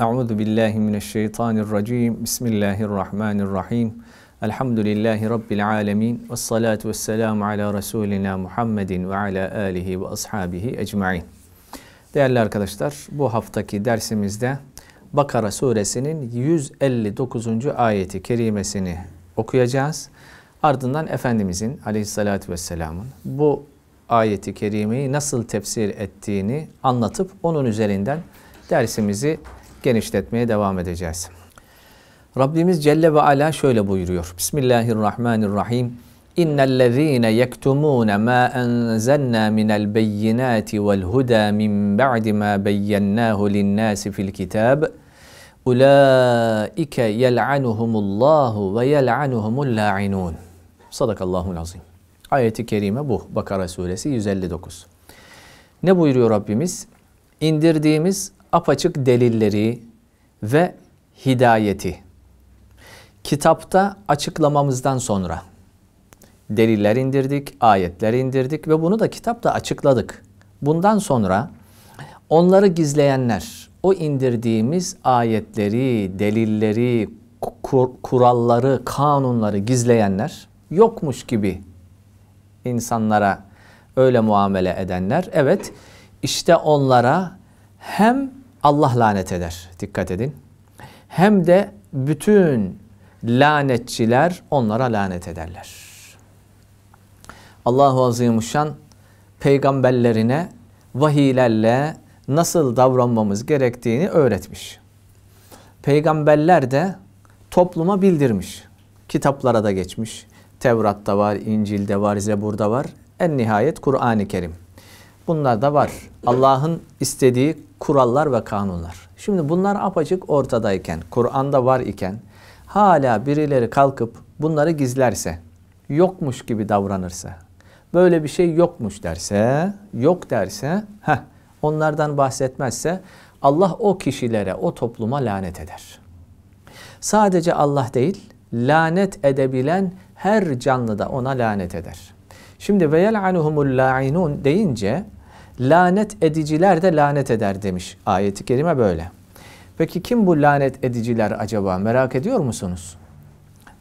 Euzu billahi mineşşeytanirracim. Bismillahirrahmanirrahim. Elhamdülillahi rabbil alamin. Ves salatu vesselamu ala resulina Muhammedin ve ala alihi ve ashabihi ecmaîn. Değerli arkadaşlar, bu haftaki dersimizde Bakara suresinin 159. ayeti kerimesini okuyacağız. Ardından Efendimizin aleyhissalatü vesselamın bu ayeti kerimeyi nasıl tefsir ettiğini anlatıp onun üzerinden dersimizi genişletmeye devam edeceğiz. Rabbimiz Celle ve Ala şöyle buyuruyor. Bismillahirrahmanirrahim. İnnellezîne yektumûne mâ enzelnâ minel beyinâti vel hudâ min ba'di mâ beyyennâhu linnâsi fil kitâb. Ulaike yel'anuhumullahu ve yel'anuhumul lâ'inûn. Sadakallahul azim. Ayet-i kerime bu. Bakara suresi 159. Ne buyuruyor Rabbimiz? İndirdiğimiz apaçık delilleri ve hidayeti kitapta açıklamamızdan sonra deliller indirdik, ayetler indirdik ve bunu da kitapta açıkladık. Bundan sonra onları gizleyenler, o indirdiğimiz ayetleri, delilleri, kuralları, kanunları gizleyenler, yokmuş gibi insanlara öyle muamele edenler, evet işte onlara hem Allah lanet eder, dikkat edin, hem de bütün lanetçiler onlara lanet ederler. Allah-u Azimuşşan peygamberlerine vahiylerle nasıl davranmamız gerektiğini öğretmiş. Peygamberler de topluma bildirmiş. Kitaplara da geçmiş. Tevrat'ta var, İncil'de var, Zebur'da var. En nihayet Kur'an-ı Kerim. Bunlar da var. Allah'ın istediği kurallar ve kanunlar. Şimdi bunlar apaçık ortadayken, Kur'an'da var iken, hala birileri kalkıp bunları gizlerse, yokmuş gibi davranırsa, böyle bir şey yokmuş derse, yok derse, onlardan bahsetmezse Allah o kişilere, o topluma lanet eder. Sadece Allah değil, lanet edebilen her canlı da ona lanet eder. Şimdi ve yel'anuhumul la'inun deyince, lanet ediciler de lanet eder demiş. Ayet-i kerime böyle. Peki kim bu lanet ediciler acaba? Merak ediyor musunuz?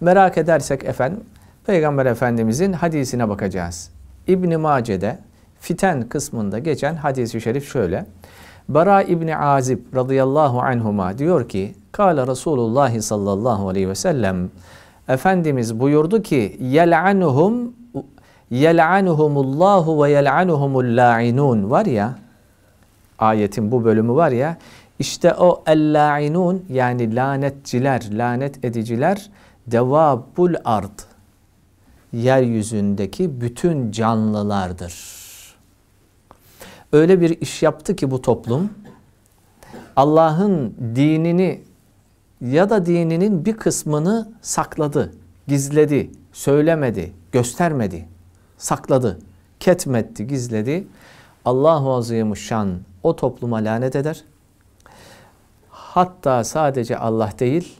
Merak edersek efendim, Peygamber Efendimizin hadisine bakacağız. İbn-i Mace'de fiten kısmında geçen hadis-i şerif şöyle. Bera İbni Azib radıyallahu anhuma diyor ki, Kâle Resulullah sallallahu aleyhi ve sellem, Efendimiz buyurdu ki, yel'anuhum yel'anuhumullahu ve yel'anuhumul la'inun var ya, ayetin bu bölümü var ya, işte o el-la'inun yani lanetçiler, lanet ediciler, devabul ard, yeryüzündeki bütün canlılardır. Öyle bir iş yaptı ki bu toplum, Allah'ın dinini ya da dininin bir kısmını sakladı, gizledi, söylemedi, göstermedi. Sakladı, ketmetti, gizledi. Allah-u Azimuşşan o topluma lanet eder. Hatta sadece Allah değil,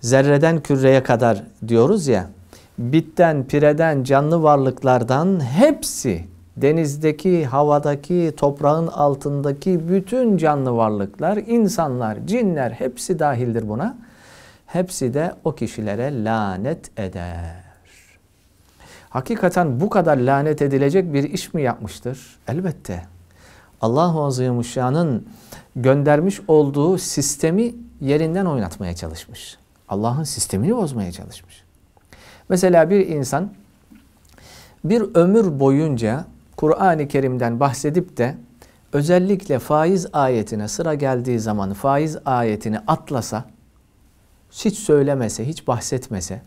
zerreden küreye kadar diyoruz ya, bitten, pireden, canlı varlıklardan hepsi, denizdeki, havadaki, toprağın altındaki bütün canlı varlıklar, insanlar, cinler hepsi dahildir buna. Hepsi de o kişilere lanet eder. Hakikaten bu kadar lanet edilecek bir iş mi yapmıştır? Elbette. Allah-u Azimuşşan'ın göndermiş olduğu sistemi yerinden oynatmaya çalışmış. Allah'ın sistemini bozmaya çalışmış. Mesela bir insan bir ömür boyunca Kur'an-ı Kerim'den bahsedip de özellikle faiz ayetine sıra geldiği zaman faiz ayetini atlasa, hiç söylemese, hiç bahsetmese,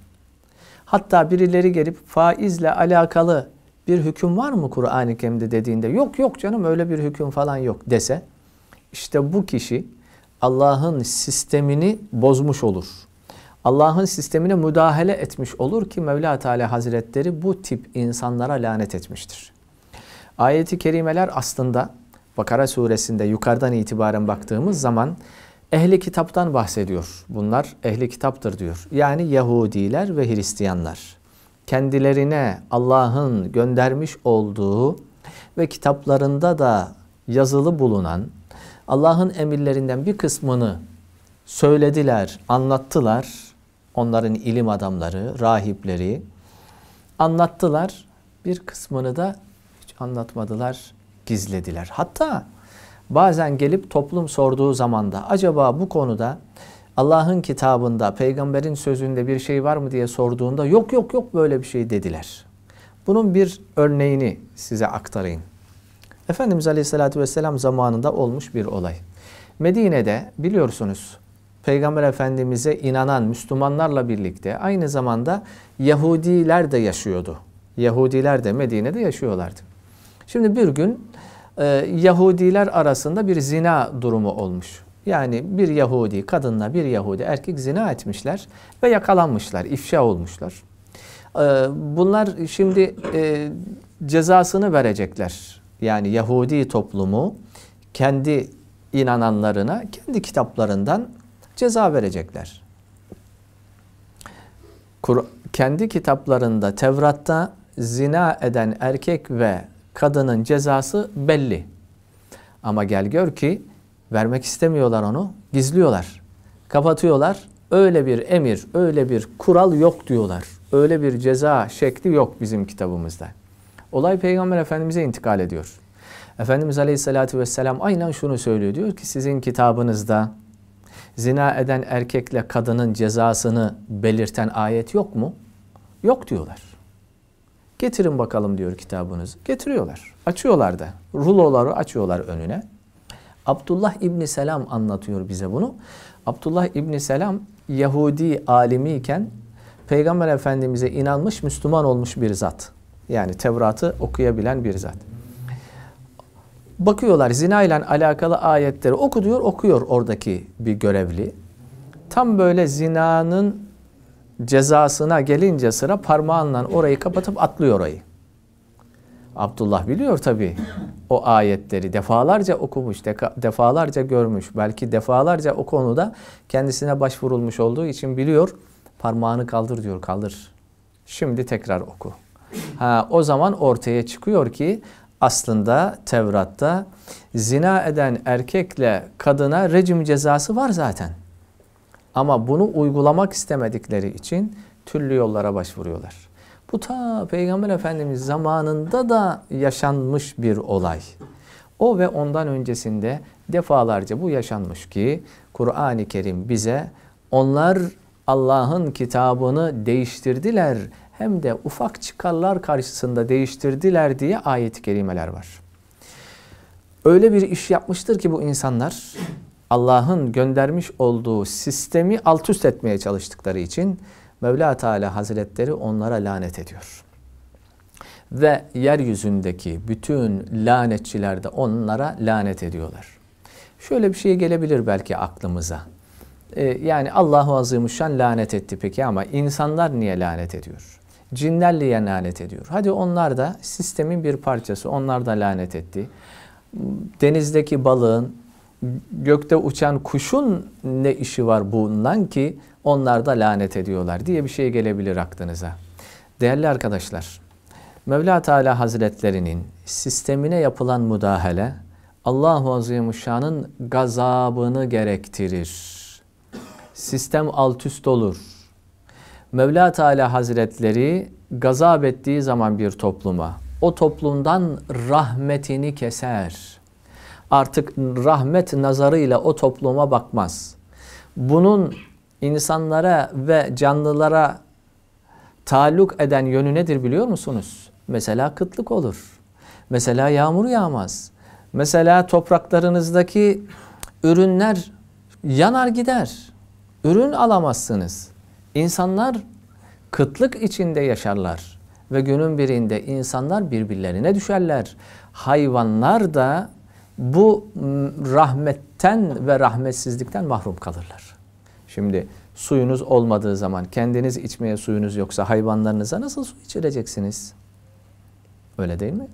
hatta birileri gelip faizle alakalı bir hüküm var mı Kur'an-ı Kerim'de dediğinde yok yok canım öyle bir hüküm falan yok dese işte bu kişi Allah'ın sistemini bozmuş olur. Allah'ın sistemine müdahale etmiş olur ki Mevla Teala Hazretleri bu tip insanlara lanet etmiştir. Ayet-i kerimeler aslında Bakara suresinde yukarıdan itibaren baktığımız zaman ehli kitaptan bahsediyor. Bunlar ehli kitaptır diyor. Yani Yahudiler ve Hristiyanlar. Kendilerine Allah'ın göndermiş olduğu ve kitaplarında da yazılı bulunan Allah'ın emirlerinden bir kısmını söylediler, anlattılar. Onların ilim adamları, rahipleri anlattılar. Bir kısmını da hiç anlatmadılar, gizlediler. Hatta bazen gelip toplum sorduğu zaman da acaba bu konuda Allah'ın kitabında, peygamberin sözünde bir şey var mı diye sorduğunda yok yok yok böyle bir şey dediler. Bunun bir örneğini size aktarayım. Efendimiz Aleyhisselatü Vesselam zamanında olmuş bir olay. Medine'de biliyorsunuz Peygamber Efendimiz'e inanan Müslümanlarla birlikte aynı zamanda Yahudiler de yaşıyordu. Yahudiler de Medine'de yaşıyorlardı. Şimdi bir gün Yahudiler arasında bir zina durumu olmuş. Yani bir Yahudi kadınla bir Yahudi erkek zina etmişler ve yakalanmışlar, ifşa olmuşlar. Bunlar şimdi cezasını verecekler. Yani Yahudi toplumu kendi inananlarına, kendi kitaplarından ceza verecekler. Kendi kitaplarında, Tevrat'ta zina eden erkek ve kadının cezası belli. Ama gel gör ki vermek istemiyorlar onu, gizliyorlar, kapatıyorlar. Öyle bir emir, öyle bir kural yok diyorlar. Öyle bir ceza şekli yok bizim kitabımızda. Olay Peygamber Efendimiz'e intikal ediyor. Efendimiz Aleyhisselatü Vesselam aynen şunu söylüyor. Diyor ki sizin kitabınızda zina eden erkekle kadının cezasını belirten ayet yok mu? Yok diyorlar. Getirin bakalım diyor kitabınızı. Getiriyorlar. Açıyorlar da. Ruloları açıyorlar önüne. Abdullah İbni Selam anlatıyor bize bunu. Abdullah İbni Selam Yahudi alimiyken Peygamber Efendimiz'e inanmış, Müslüman olmuş bir zat. Yani Tevrat'ı okuyabilen bir zat. Bakıyorlar zina ile alakalı ayetleri okuyor oradaki bir görevli. Tam böyle zinanın cezasına gelince sıra parmağınla orayı kapatıp atlıyor orayı. Abdullah biliyor tabii o ayetleri. Defalarca okumuş, defalarca görmüş. Belki defalarca o konuda kendisine başvurulmuş olduğu için biliyor. Parmağını kaldır diyor, kaldır. Şimdi tekrar oku. O zaman ortaya çıkıyor ki aslında Tevrat'ta zina eden erkekle kadına rejim cezası var zaten. Ama bunu uygulamak istemedikleri için türlü yollara başvuruyorlar. Bu ta Peygamber Efendimiz zamanında da yaşanmış bir olay. O ve ondan öncesinde defalarca bu yaşanmış ki Kur'an-ı Kerim bize onlar Allah'ın kitabını değiştirdiler hem de ufak çıkarlar karşısında değiştirdiler diye ayet-i kerimeler var. Öyle bir iş yapmıştır ki bu insanlar Allah'ın göndermiş olduğu sistemi alt üst etmeye çalıştıkları için Mevla Teala Hazretleri onlara lanet ediyor. Ve yeryüzündeki bütün lanetçiler de onlara lanet ediyorlar. Şöyle bir şey gelebilir belki aklımıza. Yani Allah-u Azimuşşan lanet etti peki ama insanlar niye lanet ediyor? Cinler niye lanet ediyor? Hadi onlar da sistemin bir parçası, onlar da lanet etti. Denizdeki balığın, gökte uçan kuşun ne işi var bundan ki onlar da lanet ediyorlar diye bir şey gelebilir aklınıza. Değerli arkadaşlar, Mevla Teala Hazretlerinin sistemine yapılan müdahale Allah-u Azimuşşan'ın gazabını gerektirir. Sistem alt üst olur. Mevla Teala Hazretleri gazap ettiği zaman bir topluma, o toplumdan rahmetini keser. Artık rahmet nazarıyla o topluma bakmaz. Bunun insanlara ve canlılara taalluk eden yönü nedir biliyor musunuz? Mesela kıtlık olur. Mesela yağmur yağmaz. Mesela topraklarınızdaki ürünler yanar gider. Ürün alamazsınız. İnsanlar kıtlık içinde yaşarlar ve günün birinde insanlar birbirlerine düşerler. Hayvanlar da bu rahmetten ve rahmetsizlikten mahrum kalırlar. Şimdi suyunuz olmadığı zaman, kendiniz içmeye suyunuz yoksa hayvanlarınıza nasıl su içireceksiniz? Öyle değil mi?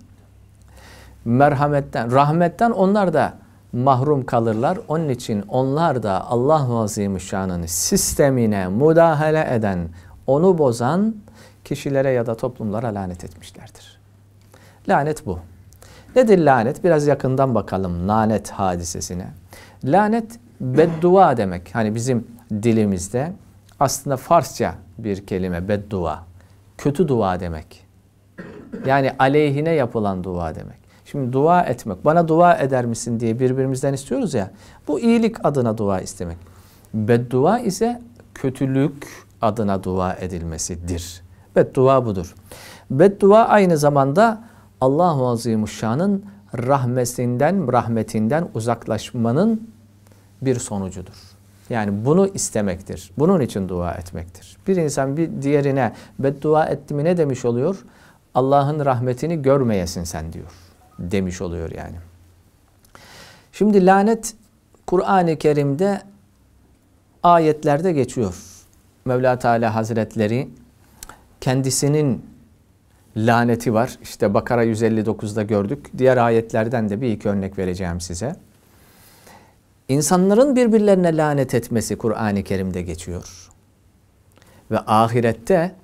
Merhametten, rahmetten onlar da mahrum kalırlar. Onun için onlar da Allah-u Azimüşşan'ın sistemine müdahale eden, onu bozan kişilere ya da toplumlara lanet etmişlerdir. Lanet bu. Nedir lanet? Biraz yakından bakalım lanet hadisesine. Lanet beddua demek. Hani bizim dilimizde aslında Farsça bir kelime beddua. Kötü dua demek. Yani aleyhine yapılan dua demek. Şimdi dua etmek, bana dua eder misin diye birbirimizden istiyoruz ya. Bu iyilik adına dua istemek. Beddua ise kötülük adına dua edilmesidir. Beddua budur. Beddua aynı zamanda Allah-u Azimuşşan'ın rahmetinden uzaklaşmanın bir sonucudur. Yani bunu istemektir. Bunun için dua etmektir. Bir insan bir diğerine beddua etti mi ne demiş oluyor? Allah'ın rahmetini görmeyesin sen diyor. Demiş oluyor yani. Şimdi lanet Kur'an-ı Kerim'de ayetlerde geçiyor. Mevla Teala Hazretleri kendisinin laneti var. İşte Bakara 159'da gördük. Diğer ayetlerden de bir iki örnek vereceğim size. İnsanların birbirlerine lanet etmesi Kur'an-ı Kerim'de geçiyor. Ve ahirette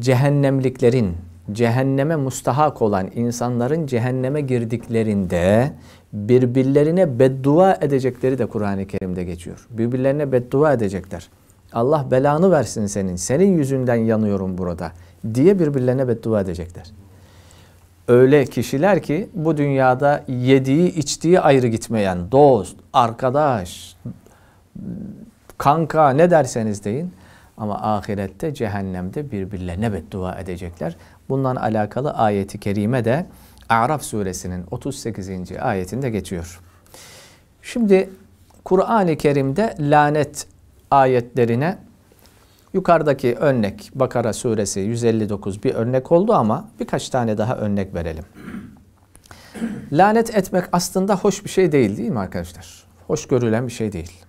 cehennemliklerin, cehenneme mustahak olan insanların cehenneme girdiklerinde birbirlerine beddua edecekleri de Kur'an-ı Kerim'de geçiyor. Birbirlerine beddua edecekler. Allah belanı versin senin, senin yüzünden yanıyorum burada diye birbirlerine beddua edecekler. Öyle kişiler ki bu dünyada yediği içtiği ayrı gitmeyen dost, arkadaş, kanka ne derseniz deyin ama ahirette cehennemde birbirlerine beddua edecekler. Bundan alakalı ayeti kerime de A'raf suresinin 38. ayetinde geçiyor. Şimdi Kur'an-ı Kerim'de lanet ayetlerine yukarıdaki örnek Bakara suresi 159 bir örnek oldu ama birkaç tane daha örnek verelim. Lanet etmek aslında hoş bir şey değil, değil mi arkadaşlar? Hoş görülen bir şey değil.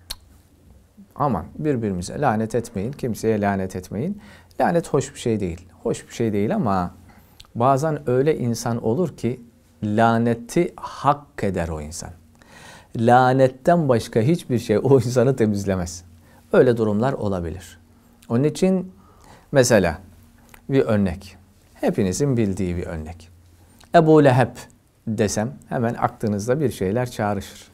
Aman birbirimize lanet etmeyin, kimseye lanet etmeyin. Lanet hoş bir şey değil. Hoş bir şey değil ama bazen öyle insan olur ki laneti hak eder o insan. Lanetten başka hiçbir şey o insanı temizlemez. Öyle durumlar olabilir. Onun için mesela bir örnek, hepinizin bildiği bir örnek. Ebu Leheb desem hemen aklınızda bir şeyler çağrışır.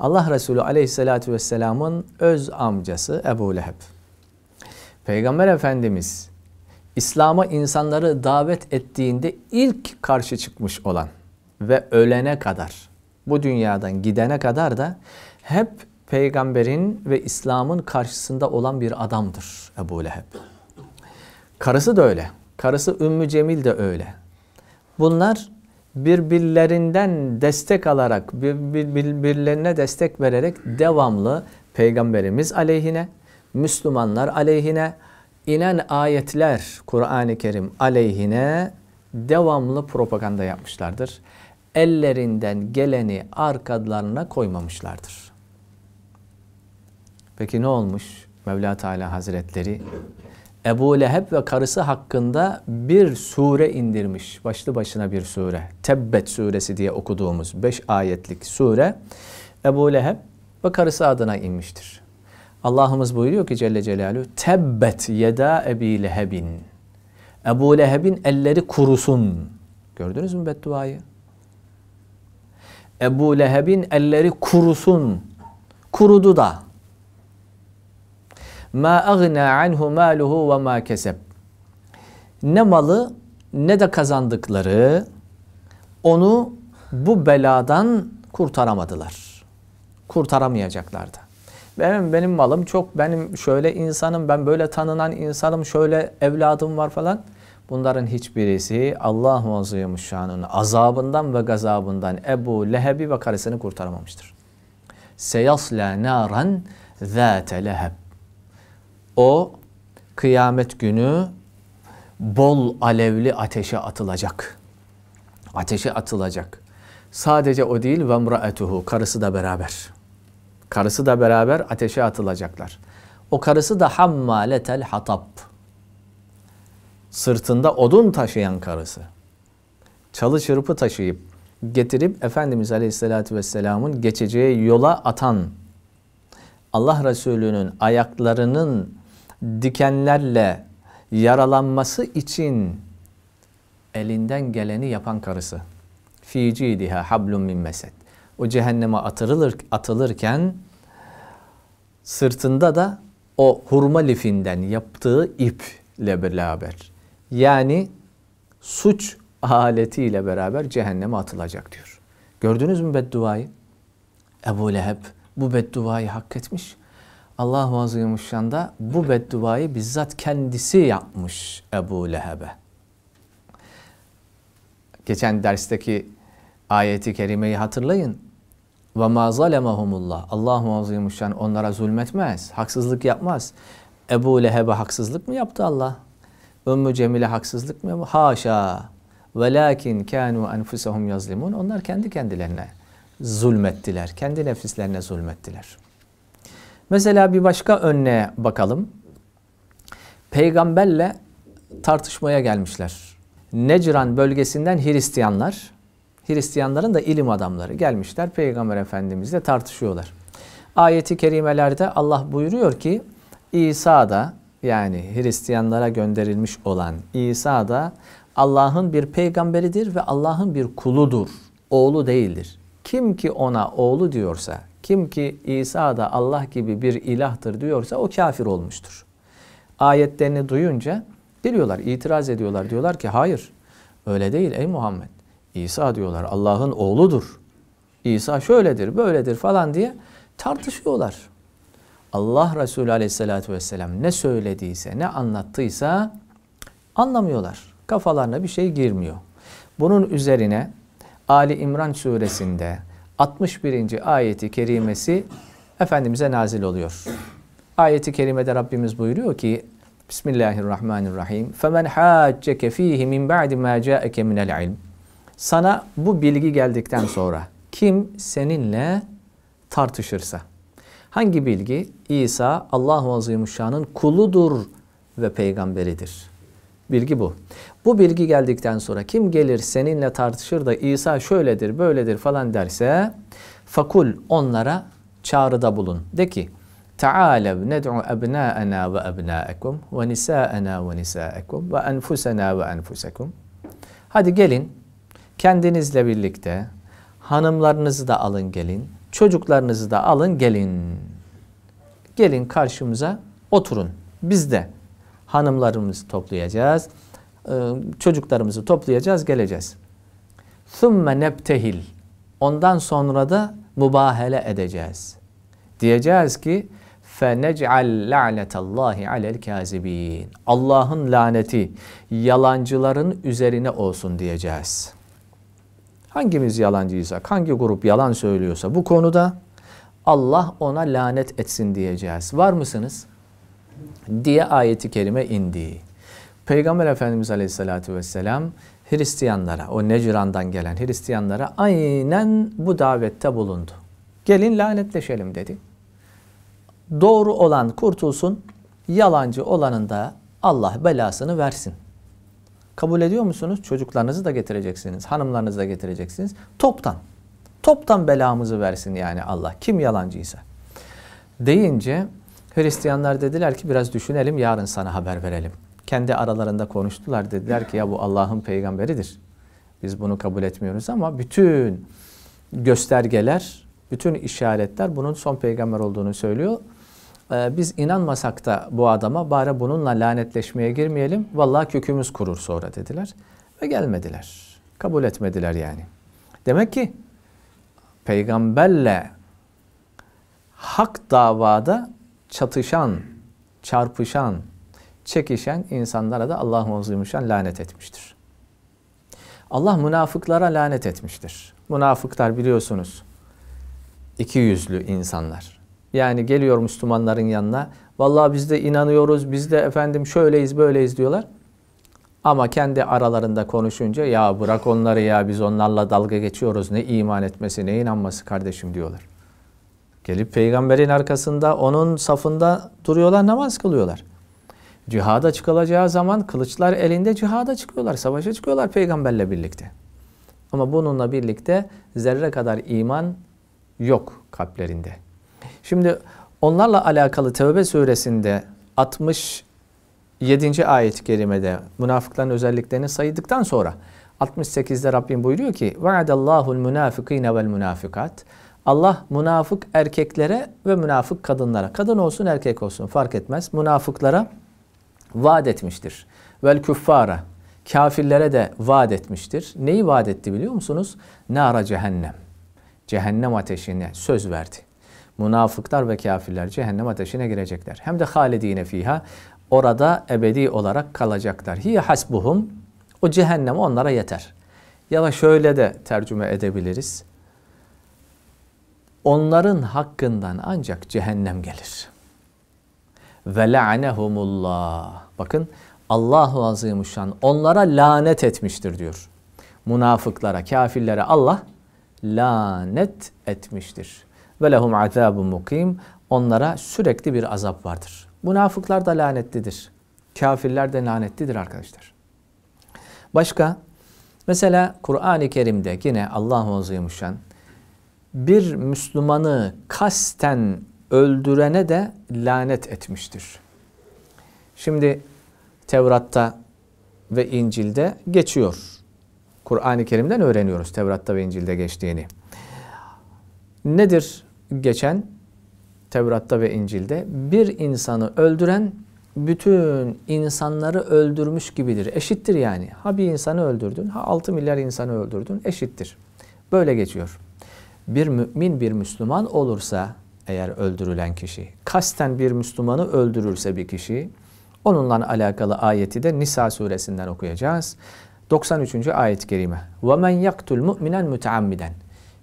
Allah Resulü Aleyhisselatü Vesselam'ın öz amcası Ebu Leheb. Peygamber Efendimiz İslam'a insanları davet ettiğinde ilk karşı çıkmış olan ve ölene kadar, bu dünyadan gidene kadar da hep Peygamberin ve İslam'ın karşısında olan bir adamdır Ebu Leheb. Karısı da öyle. Karısı Ümmü Cemil de öyle. Bunlar birbirlerinden destek alarak, birbirlerine destek vererek devamlı Peygamberimiz aleyhine, Müslümanlar aleyhine, inen ayetler Kur'an-ı Kerim aleyhine devamlı propaganda yapmışlardır. Ellerinden geleni arkalarına koymamışlardır. Peki ne olmuş? Mevla Teala Hazretleri Ebu Leheb ve karısı hakkında bir sure indirmiş. Başlı başına bir sure. Tebbet suresi diye okuduğumuz 5 ayetlik sure Ebu Leheb ve karısı adına inmiştir. Allah'ımız buyuruyor ki Celle Celaluhu Tebbet yeda Ebi Leheb'in. Ebu Leheb'in elleri kurusun. Gördünüz mü bedduayı? Ebu Leheb'in elleri kurusun. Kurudu da. مَا اَغْنَا عَنْهُ مَالُهُ وَمَا كَسَبْ Ne malı ne de kazandıkları onu bu beladan kurtaramadılar. Kurtaramayacaklardı. Benim malım çok, benim şöyle insanım, ben böyle tanınan insanım, şöyle evladım var falan. Bunların hiçbirisi Allah-u Azimuşşan'ın azabından ve gazabından Ebu Leheb'i ve karısını kurtaramamıştır. سَيَصْلَى نَارًا ذَاتَ لَهَبْ O kıyamet günü bol alevli ateşe atılacak. Ateşe atılacak. Sadece o değil ve emraetuhu karısı da beraber. Karısı da beraber ateşe atılacaklar. O karısı da hammaletel hatab. Sırtında odun taşıyan karısı. Çalı çırpı taşıyıp getirip Efendimiz Aleyhisselatü Vesselam'ın geçeceği yola atan Allah Resulü'nün ayaklarının dikenlerle yaralanması için elinden geleni yapan karısı. fi cidiha hablum min mesed. O cehenneme atılırken sırtında da o hurma lifinden yaptığı iple beraber, yani suç aletiyle beraber cehenneme atılacak diyor. Gördünüz mü bedduayı? Ebu Leheb bu bedduayı hak etmiş. Allah-u Azimuşşan da bu bedduayı bizzat kendisi yapmış Ebu Leheb'e. Geçen dersteki ayeti kerimeyi hatırlayın. وَمَا ظَلَمَهُمُ Allah-u Azimuşşan onlara zulmetmez, haksızlık yapmaz. Ebu Leheb'e haksızlık mı yaptı Allah? Ümmü Cemil'e haksızlık mı yaptı? Haşa! وَلَاكِنْ كَانُوا أَنْفُسَهُمْ يَظْلِمُونَ Onlar kendi kendilerine zulmettiler, kendi nefislerine zulmettiler. Mesela bir başka örneğe bakalım. Peygamberle tartışmaya gelmişler. Necran bölgesinden Hristiyanların da ilim adamları gelmişler. Peygamber Efendimizle tartışıyorlar. Ayeti kerimelerde Allah buyuruyor ki İsa da, yani Hristiyanlara gönderilmiş olan İsa da Allah'ın bir peygamberidir ve Allah'ın bir kuludur. Oğlu değildir. Kim ki ona oğlu diyorsa, kim ki İsa da Allah gibi bir ilahtır diyorsa o kafir olmuştur. Ayetlerini duyunca geliyorlar, itiraz ediyorlar. Diyorlar ki hayır, öyle değil ey Muhammed. İsa diyorlar Allah'ın oğludur. İsa şöyledir, böyledir falan diye tartışıyorlar. Allah Resulü Aleyhisselatü Vesselam ne söylediyse, ne anlattıysa anlamıyorlar. Kafalarına bir şey girmiyor. Bunun üzerine Ali İmran suresinde 61. ayeti kerimesi Efendimiz'e nazil oluyor. Ayeti kerimede Rabbimiz buyuruyor ki Bismillahirrahmanirrahim فَمَنْ حَاجَّكَ ف۪يهِ مِنْ بَعْدِ مَا جَاءَكَ مِنَ الْعِلْمِ Sana bu bilgi geldikten sonra kim seninle tartışırsa. Hangi bilgi? İsa Allah-u Azimuşşan'ın kuludur ve peygamberidir. Bilgi bu. Bu bilgi geldikten sonra kim gelir seninle tartışır da İsa şöyledir, böyledir falan derse fakul onlara çağrıda bulun. De ki Ta'alev ned'u ebnâena ve ebnâekum ve nisâena ve nisâekum ve enfusenâ ve enfusekum. Hadi gelin kendinizle birlikte hanımlarınızı da alın gelin, çocuklarınızı da alın gelin. Gelin karşımıza oturun. Biz de hanımlarımızı toplayacağız, çocuklarımızı toplayacağız, geleceğiz. ثُمَّ نَبْتَهِلْ Ondan sonra da mübahele edeceğiz. Diyeceğiz ki فَنَجْعَلْ لَعْنَةَ اللّٰهِ عَلَى الْكَاذِب۪ينَ Allah'ın laneti yalancıların üzerine olsun diyeceğiz. Hangimiz yalancıysak, hangi grup yalan söylüyorsa bu konuda Allah ona lanet etsin diyeceğiz. Var mısınız? Diye ayeti kerime indi. Peygamber Efendimiz Aleyhisselatü Vesselam Hristiyanlara, o Necran'dan gelen Hristiyanlara aynen bu davette bulundu. Gelin lanetleşelim dedi. Doğru olan kurtulsun, yalancı olanın da Allah belasını versin. Kabul ediyor musunuz? Çocuklarınızı da getireceksiniz, hanımlarınızı da getireceksiniz. Toptan belamızı versin yani Allah. Kim yalancıysa. Deyince Hristiyanlar dediler ki biraz düşünelim, yarın sana haber verelim. Kendi aralarında konuştular, dediler ki ya bu Allah'ın peygamberidir. Biz bunu kabul etmiyoruz ama bütün göstergeler, bütün işaretler bunun son peygamber olduğunu söylüyor. Biz inanmasak da bu adama bari bununla lanetleşmeye girmeyelim. Vallahi kökümüz kurur sonra dediler ve gelmediler. Kabul etmediler yani. Demek ki peygamberle hak davada çatışan, çarpışan, çekişen insanlara da Allah-u Azimuşşan lanet etmiştir. Allah münafıklara lanet etmiştir. Münafıklar biliyorsunuz iki yüzlü insanlar. Yani geliyor Müslümanların yanına, vallahi biz de inanıyoruz, biz de efendim şöyleyiz, böyleyiz diyorlar. Ama kendi aralarında konuşunca ya bırak onları ya biz onlarla dalga geçiyoruz, ne iman etmesi, ne inanması kardeşim diyorlar. Gelip peygamberin arkasında, onun safında duruyorlar, namaz kılıyorlar. Cihada çıkılacağı zaman kılıçlar elinde cihada çıkıyorlar, savaşa çıkıyorlar peygamberle birlikte. Ama bununla birlikte zerre kadar iman yok kalplerinde. Şimdi onlarla alakalı Tevbe suresinde 67. ayet-i kerimede münafıkların özelliklerini saydıktan sonra 68'de Rabbim buyuruyor ki وَعَدَ münafikine vel munafikat. Allah münafık erkeklere ve münafık kadınlara, kadın olsun erkek olsun fark etmez, münafıklara vaat etmiştir. Vel küffara, kafirlere de vaat etmiştir. Neyi vaat etti biliyor musunuz? Nara cehennem, cehennem ateşine söz verdi. Münafıklar ve kafirler cehennem ateşine girecekler. Hem de halidine fiha, orada ebedi olarak kalacaklar. Hiye hasbuhum, o cehennem onlara yeter. Ya da şöyle de tercüme edebiliriz. Onların hakkından ancak cehennem gelir. Ve la'nehumullah. Bakın Allah-u Azimuşşan onlara lanet etmiştir diyor. Münafıklara, kafirlere Allah lanet etmiştir. Ve lehum azabun mukim. Onlara sürekli bir azap vardır. Münafıklar da lanetlidir. Kafirler de lanetlidir arkadaşlar. Başka mesela Kur'an-ı Kerim'de yine Allah-u Azimuşşan bir Müslümanı kasten öldürene de lanet etmiştir. Şimdi Tevrat'ta ve İncil'de geçiyor. Kur'an-ı Kerim'den öğreniyoruz Tevrat'ta ve İncil'de geçtiğini. Nedir geçen Tevrat'ta ve İncil'de? Bir insanı öldüren bütün insanları öldürmüş gibidir. Eşittir yani. Ha bir insanı öldürdün, ha 6 milyar insanı öldürdün, eşittir. Böyle geçiyor. Bir mümin bir Müslüman olursa eğer öldürülen kişi, kasten bir Müslümanı öldürürse bir kişi, onunla alakalı ayeti de Nisa suresinden okuyacağız. 93. ayet-i kerime. وَمَنْ يَقْتُلْ مُؤْمِنًا مُتَعَمِّدًا.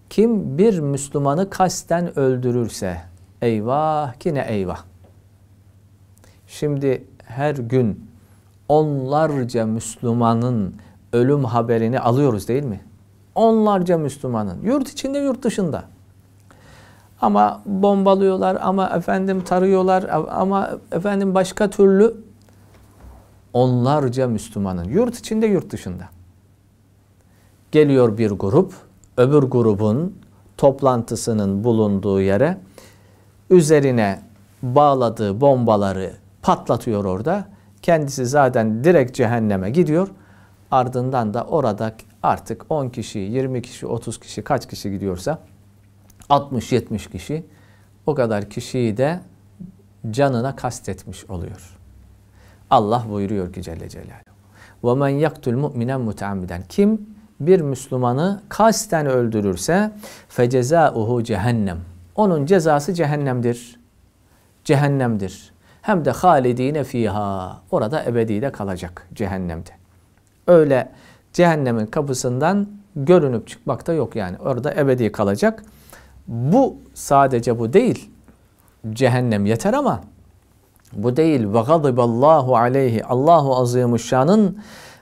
Kim bir Müslümanı kasten öldürürse, eyvah ki ne eyvah. Şimdi her gün onlarca Müslümanın ölüm haberini alıyoruz değil mi? Onlarca Müslümanın, yurt içinde yurt dışında. Ama bombalıyorlar, ama efendim tarıyorlar, ama efendim başka türlü. Onlarca Müslümanın, yurt içinde yurt dışında. Geliyor bir grup, öbür grubun toplantısının bulunduğu yere, üzerine bağladığı bombaları patlatıyor orada. Kendisi zaten direkt cehenneme gidiyor. Ardından da orada artık 10 kişi, 20 kişi, 30 kişi, kaç kişi gidiyorsa 60-70 kişi, o kadar kişiyi de canına kastetmiş oluyor. Allah buyuruyor ki Celle Celaluhu. وَمَنْ يَقْتُلْ مُؤْمِنًا مُتَعَمِّدًا. Kim bir Müslümanı kasten öldürürse فَجَزَاؤُهُ cehennem. Onun cezası cehennemdir. Cehennemdir. Hem de halidine fiha. Orada ebedi de kalacak cehennemde. Öyle cehennemin kapısından görünüp çıkmak da yok yani. Orada ebedi kalacak. Bu sadece bu değil. Cehennem yeter ama bu değil. وَغَضِبَ اللّٰهُ عَلَيْهِ. Allah-u Azimuşşan'ın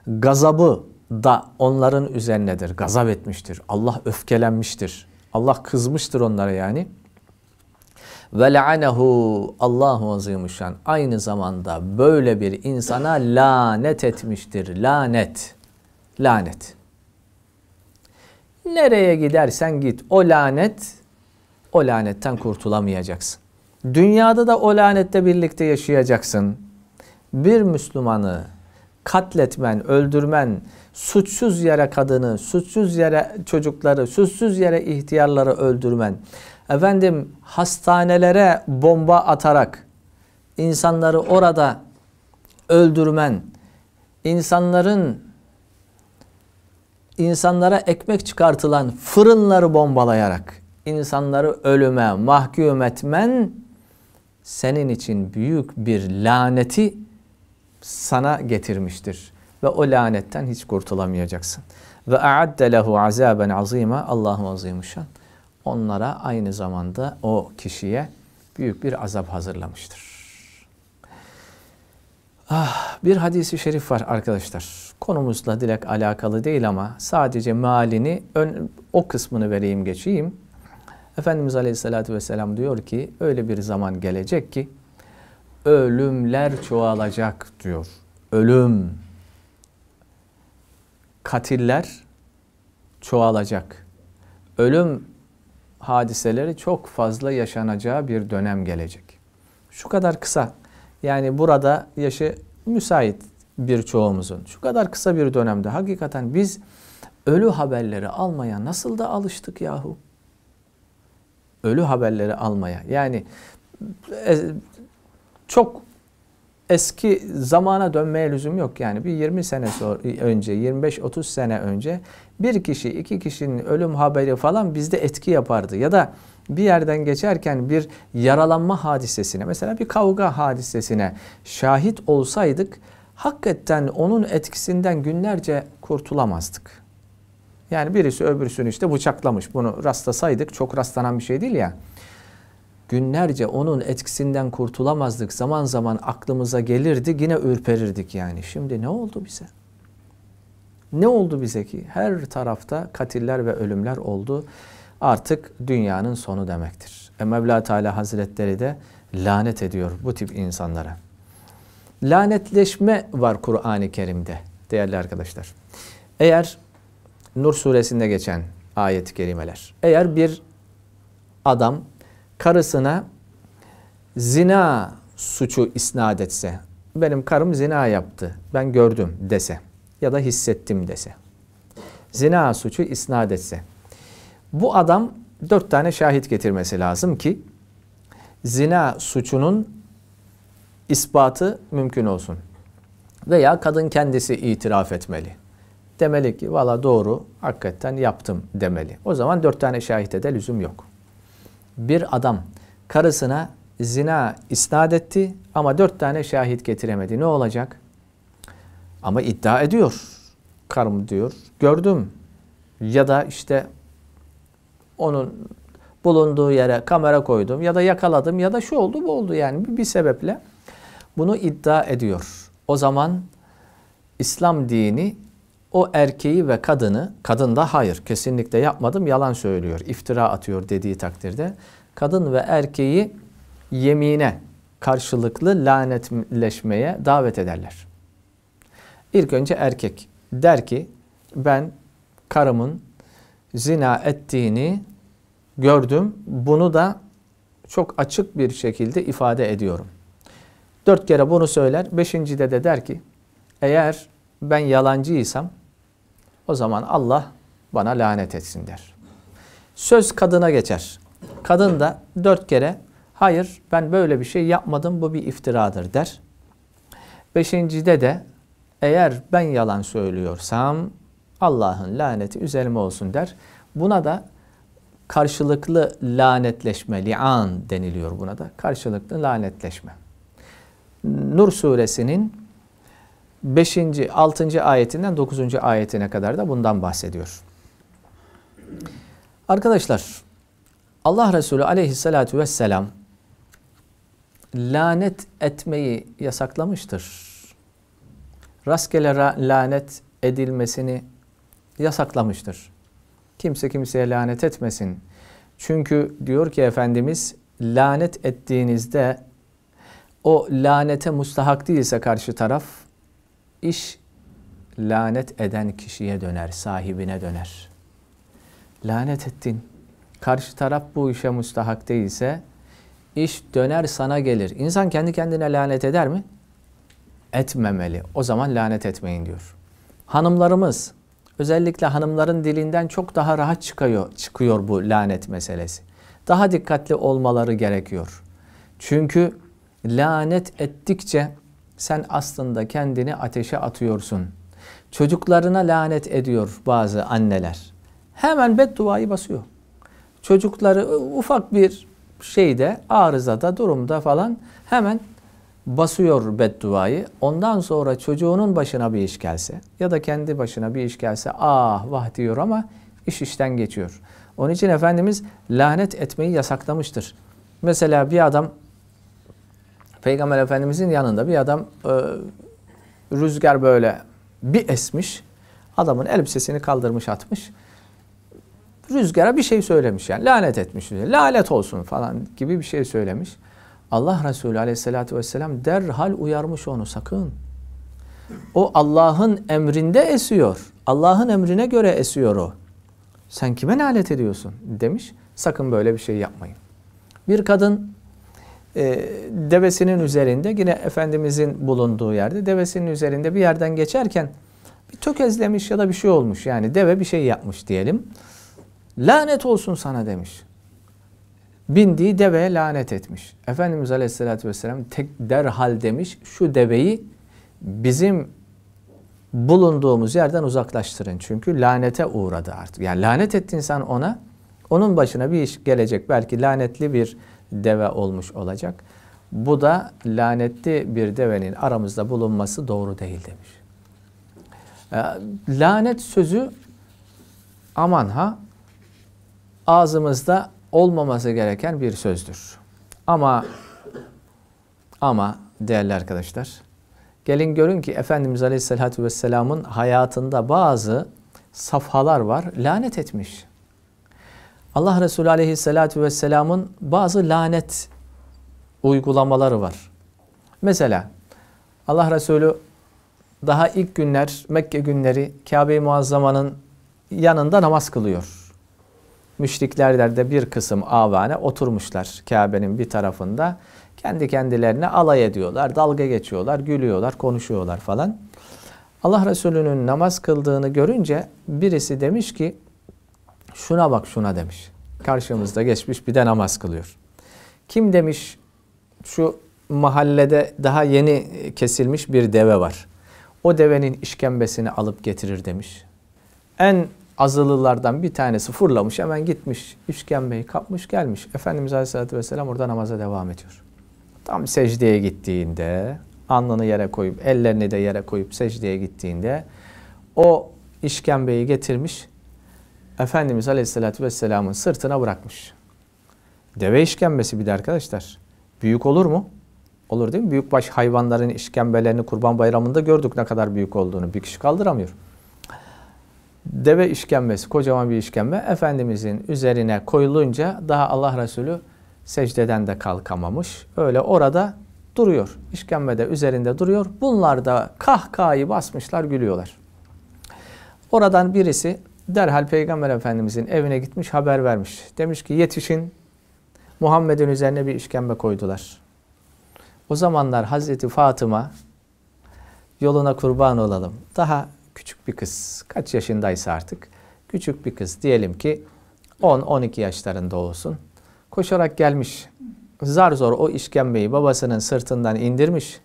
gazabı da onların üzerinedir. Gazap etmiştir. Allah öfkelenmiştir. Allah kızmıştır onlara yani. وَلَعَنَهُ. Allah-u Azimuşşan aynı zamanda böyle bir insana lanet etmiştir. Lanet. Lanet. Nereye gidersen git o lanet, o lanetten kurtulamayacaksın. Dünyada da o lanette birlikte yaşayacaksın. Bir Müslümanı katletmen, öldürmen, suçsuz yere kadını, suçsuz yere çocukları, suçsuz yere ihtiyarları öldürmen, efendim hastanelere bomba atarak insanları orada öldürmen, insanlara ekmek çıkartılan fırınları bombalayarak insanları ölüme mahkum etmen senin için büyük bir laneti sana getirmiştir. Ve o lanetten hiç kurtulamayacaksın. Ve a'adde lehu azaben azima. Allahu Azimuşşan onlara aynı zamanda o kişiye büyük bir azap hazırlamıştır. Bir hadis-i şerif var arkadaşlar. Konumuzla direkt alakalı değil ama sadece mealini, o kısmını vereyim geçeyim. Efendimiz Aleyhisselatü Vesselam diyor ki öyle bir zaman gelecek ki ölümler çoğalacak diyor. Ölüm. Katiller çoğalacak. Ölüm hadiseleri çok fazla yaşanacağı bir dönem gelecek. Şu kadar kısa. Yani burada yaşı müsait birçoğumuzun şu kadar kısa bir dönemde hakikaten biz ölü haberleri almaya nasıl da alıştık yahu. Ölü haberleri almaya. Yani çok eski zamana dönmeye lüzum yok. Yani bir 20 sene önce, 25-30 sene önce bir kişi, iki kişinin ölüm haberi falan bizde etki yapardı. Ya da bir yerden geçerken bir yaralanma hadisesine, mesela bir kavga hadisesine şahit olsaydık hakikaten onun etkisinden günlerce kurtulamazdık. Yani birisi öbürsünü işte bıçaklamış. Bunu rastlasaydık, çok rastlanan bir şey değil ya. Günlerce onun etkisinden kurtulamazdık. Zaman zaman aklımıza gelirdi, yine ürperirdik yani. Şimdi ne oldu bize? Ne oldu bize ki? Her tarafta katiller ve ölümler oldu. Artık dünyanın sonu demektir. Mevla Teala Hazretleri de lanet ediyor bu tip insanlara. Lanetleşme var Kur'an-ı Kerim'de değerli arkadaşlar. Eğer Nur suresinde geçen ayet-i kerimeler. Eğer bir adam karısına zina suçu isnat etse, benim karım zina yaptı, ben gördüm dese ya da hissettim dese, zina suçu isnat etse, bu adam 4 tane şahit getirmesi lazım ki zina suçunun ispatı mümkün olsun. Veya kadın kendisi itiraf etmeli. Demeli ki valla doğru, hakikaten yaptım demeli. O zaman 4 tane şahide de lüzum yok. Bir adam karısına zina isnat etti ama 4 tane şahit getiremedi. Ne olacak? Ama iddia ediyor. Karım diyor, gördüm. Ya da işte onun bulunduğu yere kamera koydum ya da yakaladım ya da şu oldu bu oldu yani bir sebeple bunu iddia ediyor. O zaman İslam dini o erkeği ve kadını, kadın da hayır kesinlikle yapmadım yalan söylüyor, iftira atıyor dediği takdirde kadın ve erkeği yemine karşılıklı lanetleşmeye davet ederler. İlk önce erkek der ki ben karımın zina ettiğini gördüm, bunu da çok açık bir şekilde ifade ediyorum. 4 kere bunu söyler, 5.'de de der ki eğer ben yalancıysam o zaman Allah bana lanet etsin der. Söz kadına geçer. Kadın da 4 kere hayır ben böyle bir şey yapmadım bu bir iftiradır der. 5.'de de eğer ben yalan söylüyorsam Allah'ın laneti üzerime olsun der. Buna da karşılıklı lanetleşme, li'an deniliyor buna da. Karşılıklı lanetleşme. Nur suresinin 5. 6. ayetinden 9. ayetine kadar da bundan bahsediyor. Arkadaşlar, Allah Resulü aleyhissalatu vesselam lanet etmeyi yasaklamıştır. Rastgele lanet edilmesini yasaklamıştır. Kimse kimseye lanet etmesin. Çünkü diyor ki Efendimiz lanet ettiğinizde o lanete müstahak değilse karşı taraf iş lanet eden kişiye döner, sahibine döner. Lanet ettin. Karşı taraf bu işe müstahak değilse iş döner sana gelir. İnsan kendi kendine lanet eder mi? Etmemeli. O zaman lanet etmeyin diyor. Hanımlarımız, özellikle hanımların dilinden çok daha rahat çıkıyor bu lanet meselesi. Daha dikkatli olmaları gerekiyor. Çünkü lanet ettikçe sen aslında kendini ateşe atıyorsun. Çocuklarına lanet ediyor bazı anneler. Hemen bedduayı basıyor. Çocukları ufak bir şeyde, arızada, durumda falan hemen basıyor bedduayı. Ondan sonra çocuğunun başına bir iş gelse ya da kendi başına bir iş gelse ah vah diyor ama iş işten geçiyor. Onun için Efendimiz lanet etmeyi yasaklamıştır. Mesela bir adam, Peygamber Efendimizin yanında bir adam rüzgar böyle bir esmiş, adamın elbisesini kaldırmış atmış, rüzgara bir şey söylemiş yani lanet etmiş, lanet olsun falan gibi bir şey söylemiş. Allah Resulü aleyhissalatü vesselam derhal uyarmış onu sakın. O Allah'ın emrinde esiyor. Allah'ın emrine göre esiyor o. Sen kime lanet ediyorsun demiş. Sakın böyle bir şey yapmayın. Bir kadın devesinin üzerinde, yine Efendimizin bulunduğu yerde devesinin üzerinde bir yerden geçerken bir tökezlemiş ya da bir şey olmuş. Yani deve bir şey yapmış diyelim. Lanet olsun sana demiş. Bindiği deveye lanet etmiş. Efendimiz Aleyhisselatü Vesselam derhal demiş, şu deveyi bizim bulunduğumuz yerden uzaklaştırın. Çünkü lanete uğradı artık. Yani lanet etti insan ona, onun başına bir iş gelecek. Belki lanetli bir deve olmuş olacak. Bu da lanetli bir devenin aramızda bulunması doğru değil demiş. Lanet sözü aman ha ağzımızda olmaması gereken bir sözdür. Ama değerli arkadaşlar, gelin görün ki Efendimiz Aleyhisselatü Vesselam'ın hayatında bazı safhalar var. Lanet etmiş. Allah Resulü Aleyhisselatü Vesselam'ın bazı lanet uygulamaları var. Mesela Allah Resulü daha ilk günler, Mekke günleri Kabe-i Muazzama'nın yanında namaz kılıyor. Müşrikler de bir kısım avane oturmuşlar Kabe'nin bir tarafında. Kendi kendilerine alay ediyorlar, dalga geçiyorlar, gülüyorlar, konuşuyorlar falan. Allah Resulü'nün namaz kıldığını görünce birisi demiş ki, şuna bak şuna demiş. Karşımızda geçmiş bir de namaz kılıyor. Kim demiş, şu mahallede daha yeni kesilmiş bir deve var. O devenin işkembesini alıp getirir demiş. En azılılardan bir tanesi fırlamış, hemen gitmiş, işkembeyi kapmış gelmiş. Efendimiz Aleyhisselatü Vesselam orada namaza devam ediyor. Tam secdeye gittiğinde, alnını yere koyup, ellerini de yere koyup secdeye gittiğinde o işkembeyi getirmiş, Efendimiz Aleyhisselatü Vesselam'ın sırtına bırakmış. Deve işkembesi bir de arkadaşlar. Büyük olur mu? Olur değil mi? Büyükbaş hayvanların işkembelerini Kurban Bayramı'nda gördük ne kadar büyük olduğunu. Bir kişi kaldıramıyor. Deve işkembesi, kocaman bir işkembe. Efendimizin üzerine koyulunca daha Allah Resulü secdeden de kalkamamış. Öyle orada duruyor. İşkembe de üzerinde duruyor. Bunlar da kahkahayı basmışlar, gülüyorlar. Oradan birisi derhal Peygamber Efendimizin evine gitmiş, haber vermiş. Demiş ki yetişin, Muhammed'in üzerine bir işkembe koydular. O zamanlar Hazreti Fatıma, yoluna kurban olalım, daha küçük bir kız, kaç yaşındaysa artık, küçük bir kız diyelim ki 10-12 yaşlarında olsun, koşarak gelmiş, zar zor o işkembeyi babasının sırtından indirmiş,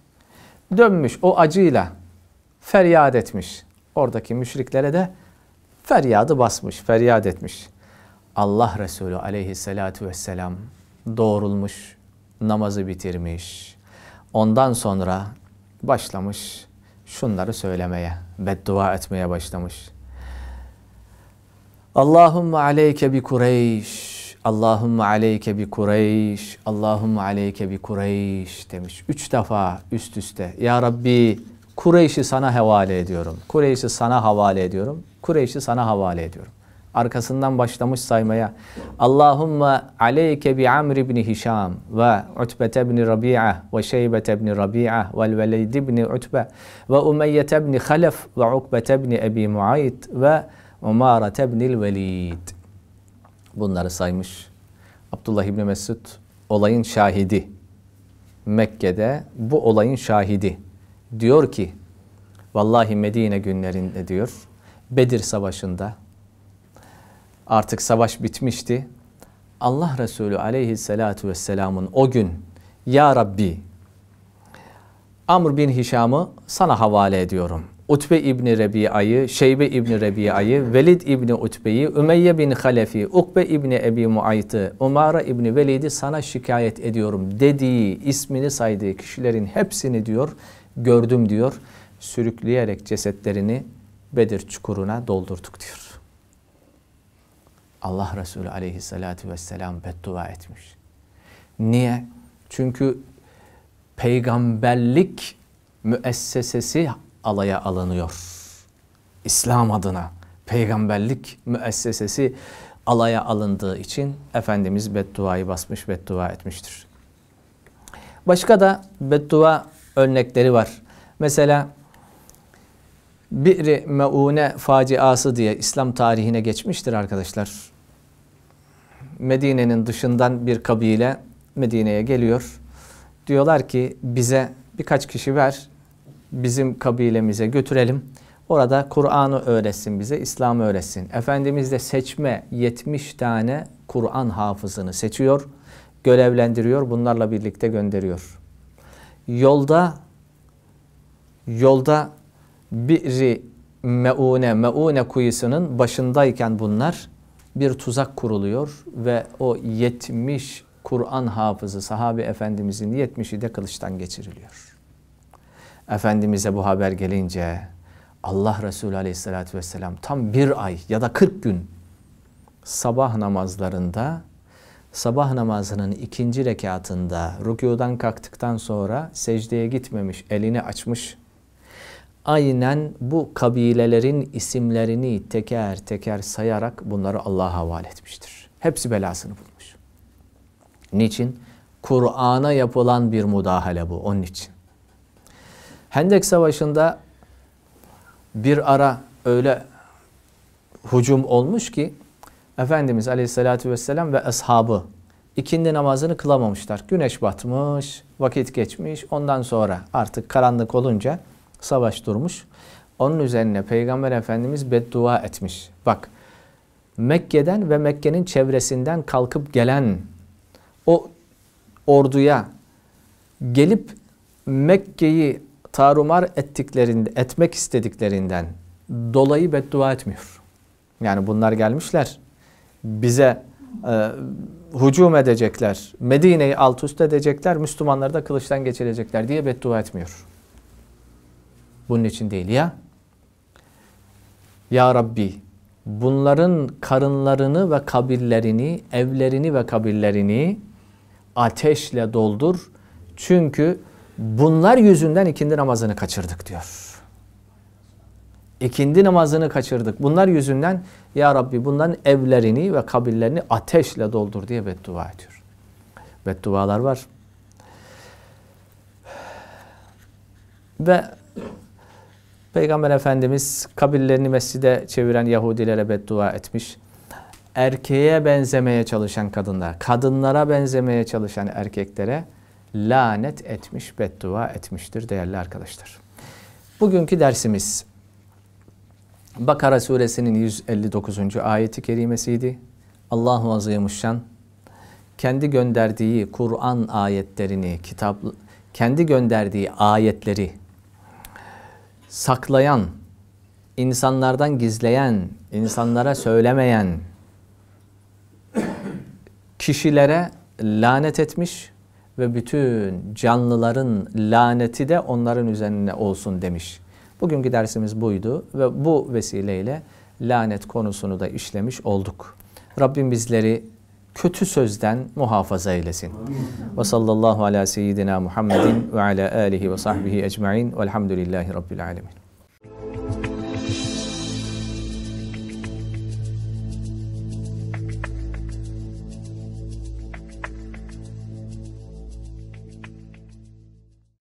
dönmüş o acıyla feryat etmiş. Oradaki müşriklere de feryadı basmış, feryat etmiş. Allah Resulü Aleyhisselatü Vesselam doğrulmuş, namazı bitirmiş. Ondan sonra başlamış şunları söylemeye, beddua etmeye başlamış. Allahümme aleyke bi Kureyş, Allahümme aleyke bi Kureyş, Allahümme aleyke bi Kureyş demiş. 3 defa üst üste. Ya Rabbi, Kureyş'i sana havale ediyorum. Kureyş'i sana havale ediyorum. Kureyş'i sana havale ediyorum. Arkasından başlamış saymaya. Allahümme aleyke bi Amr ibn Hişam ve Utbet ibn Rabi'a ve Şeybet ibn Rabi'a ve Velid ibn Utbe ve Umeyyet ibn Halef ve Ukbet ibn Ebi Muayit ve Umaret ibn Velid. Bunları saymış. Abdullah ibn Mesud olayın şahidi. Mekke'de bu olayın şahidi. Diyor ki, vallahi Medine günlerinde diyor, Bedir Savaşı'nda artık savaş bitmişti. Allah Resulü Aleyhisselatü Vesselam'ın o gün, Ya Rabbi, Amr bin Hişam'ı sana havale ediyorum. Utbe İbni Rebi'ayı, Şeybe İbni Rebi'ayı, Velid İbni Utbe'yi, Ümeyye bin Halef'i, Ukbe İbni Ebi Muayt'ı, Umara İbni Velid'i sana şikayet ediyorum dediği, ismini saydığı kişilerin hepsini diyor, gördüm diyor, sürükleyerek cesetlerini Bedir çukuruna doldurduk diyor. Allah Resulü Aleyhisselatü Vesselam beddua etmiş. Niye? Çünkü peygamberlik müessesesi alaya alınıyor. İslam adına peygamberlik müessesesi alaya alındığı için Efendimiz bedduayı basmış, beddua etmiştir. Başka da beddua örnekleri var. Mesela Bir Meune faciası diye İslam tarihine geçmiştir arkadaşlar. Medine'nin dışından bir kabile Medine'ye geliyor. diyorlar ki bize birkaç kişi ver, bizim kabilemize götürelim. Orada Kur'an'ı öğretsin bize, İslam'ı öğretsin. Efendimiz de seçme 70 tane Kur'an hafızını seçiyor, görevlendiriyor, bunlarla birlikte gönderiyor. Yolda bir meune kuyusunun başındayken bunlar bir tuzak kuruluyor ve o 70 Kur'an hafızı sahabe efendimizin 70'i de kılıçtan geçiriliyor. Efendimiz'e bu haber gelince Allah Resulü Aleyhisselatü Vesselam tam bir ay ya da 40 gün sabah namazlarında, sabah namazının ikinci rekatında rükûdan kalktıktan sonra secdeye gitmemiş, elini açmış. Aynen bu kabilelerin isimlerini teker teker sayarak bunları Allah'a havale etmiştir. Hepsi belasını bulmuş. Niçin? Kur'an'a yapılan bir müdahale bu, onun için. Hendek Savaşı'nda bir ara öyle hücum olmuş ki Efendimiz Aleyhisselatü Vesselam ve ashabı ikindi namazını kılamamışlar. Güneş batmış, vakit geçmiş, ondan sonra artık karanlık olunca savaş durmuş. Onun üzerine Peygamber Efendimiz beddua etmiş. Bak, Mekke'den ve Mekke'nin çevresinden kalkıp gelen o orduya gelip Mekke'yi tarumar etmek istediklerinden dolayı beddua etmiyor. Yani bunlar gelmişler, bize hücum edecekler, Medine'yi alt üst edecekler, Müslümanları da kılıçtan geçirecekler diye beddua etmiyor. Bunun için değil ya. Ya Rabbi, bunların karınlarını ve kabirlerini, evlerini ve kabirlerini ateşle doldur. Çünkü bunlar yüzünden ikindi namazını kaçırdık diyor. İkindi namazını kaçırdık. Bunlar yüzünden ya Rabbi bunların evlerini ve kabirlerini ateşle doldur diye beddua ediyor. Beddualar var. Ve Peygamber Efendimiz kabirlerini mescide çeviren Yahudilere beddua etmiş. Erkeğe benzemeye çalışan kadınlar, kadınlara benzemeye çalışan erkeklere lanet etmiş, beddua etmiştir değerli arkadaşlar. Bugünkü dersimiz Bakara suresinin 159. ayeti kerimesiydi. Allahu Azimuşşan kendi gönderdiği Kur'an ayetlerini, kendi gönderdiği ayetleri saklayan, insanlardan gizleyen, insanlara söylemeyen kişilere lanet etmiş ve bütün canlıların laneti de onların üzerine olsun demiş. Bugünkü dersimiz buydu ve bu vesileyle lanet konusunu da işlemiş olduk. Rabbim bizleri kötü sözden muhafaza eylesin. Ve sallallahu ala seyyidina Muhammedin ve ala alihi ve sahbihi ecmaîn. Velhamdülillahi rabbil âlemin.